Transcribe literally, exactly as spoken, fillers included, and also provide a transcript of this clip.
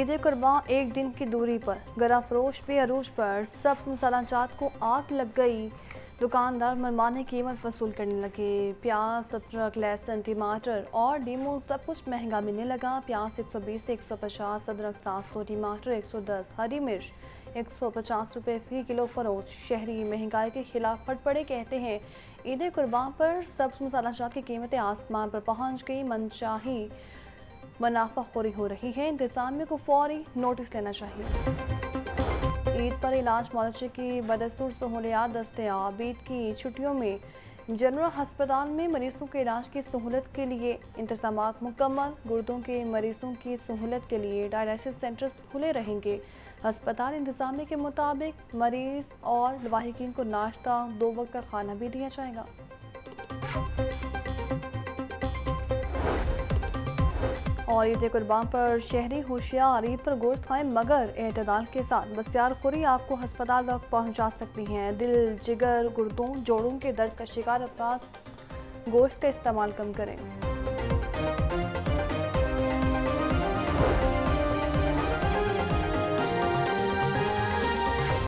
ईद कुर्बां एक दिन की दूरी पर गराफरोश पे अरूज पर सब्ज मसाला जात को आग लग गई। दुकानदार मनमाने कीमत वसूल करने लगे। प्याज, अदरक, लहसुन, टमाटर और डीमू सब कुछ महंगा मिलने लगा। प्याज एक सौ बीस से एक सौ पचास, अदरक सात सौ, टमाटर एक सौ दस, हरी मिर्च एक सौ पचास रुपये फी किलो फरोख्त। शहरी महंगाई के खिलाफ फट पड़े, कहते हैं ईद कुर्बां पर सब्ज मसाला जात की कीमतें आसमान पर पहुँच गई। मनचाही मुनाफाखोरी हो रही है, इंतजामिया को फौरी नोटिस लेना चाहिए। ईद पर इलाज मौलचे की बदस्तूर सहूलियात दस्तयाब। ईद की छुट्टियों में जनरल हस्पताल में मरीजों के इलाज की सहूलत के लिए इंतजाम मुकम्मल। गुर्दों के मरीजों की सहूलत के लिए डायलिसिस सेंटर्स खुले रहेंगे। हस्पताल इंतजामिया के मुताबिक मरीज और लवाहिकीन को नाश्ता, दो वक्त का खाना भी दिया जाएगा। और ईद कुर्बान पर शहरी होशियार, ईद पर गोश्त खाएं मगर एतदाल के साथ। बस्यार खुरी आपको हस्पताल तक पहुंचा सकती हैं। दिल, जिगर, गुर्दों, जोड़ों के दर्द का शिकार अफराद गोश्त का इस्तेमाल कम करें।